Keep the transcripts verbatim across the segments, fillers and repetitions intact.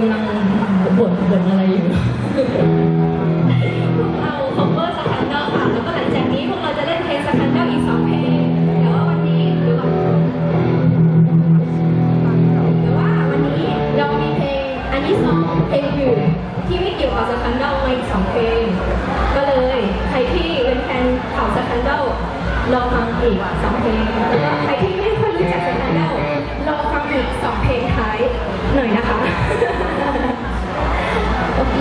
กำลังบวชบวชอะไรอยู่พวกเราคอมเมอร์สคันเดอร์ค่ะแล้วก็หลังจากนี้พวกเราจะเล่นเพลงสคันเดอร์อีกสองเพลงแต่ว่าวันนี้หรือว่าแต่ว่าวันนี้เรามีเพลงอันที่สองเพลงอยู่ที่ไม่เกี่ยวกับสคันเดอร์มาอีกสองเพลงก็เลยใครที่เป็นแฟนข่าวสคันเดอร์ลองฟังอีกสองเพลงแล้วก็ใครที่ไม่ค่อยรู้จักสคันเดอร์ลองฟังอีกสองเพลงท้ายหน่อยนะคะโอเค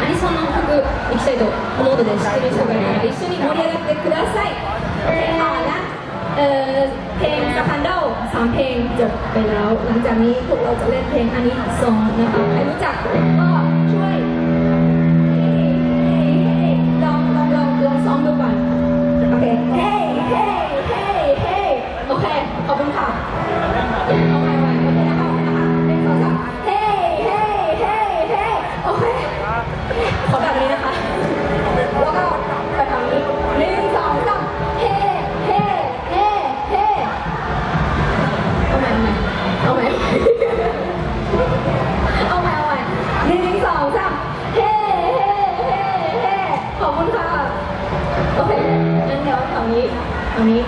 アニソンの曲いきたいと思うので、知ってる人がいたら一緒に盛り上がってください。えー、นะเอ่อเพลงสะพานเดาสามเพลงจบไปแล้วหลังจากนี้พวกเราจะเล่นเพลงอันนี้สองนะคะใครรู้จักก็ช่วยลองลองลองลองซ้อมดูก่อนโอเคเฮ้เฮ้เฮ้เฮ้โอเคขอบคุณค่ะเอาไปไปโอเคนะคะนะคะเป็นสองสามเฮ้เฮ้เฮ้เฮ้โอเคขอแบบนี้นะคะแล้วก็ไปทางนี้หนึ่งสองสามเฮ้เฮ้เฮ้เฮ้เอาใหม่เอาใหม่เอาใหม่เอาใหม่หนึ่งสองสามเฮ้เฮ้เฮ้เฮ้ขอบคุณค่ะโอเคงั้นเดี๋ยวทางนี้ทางนี้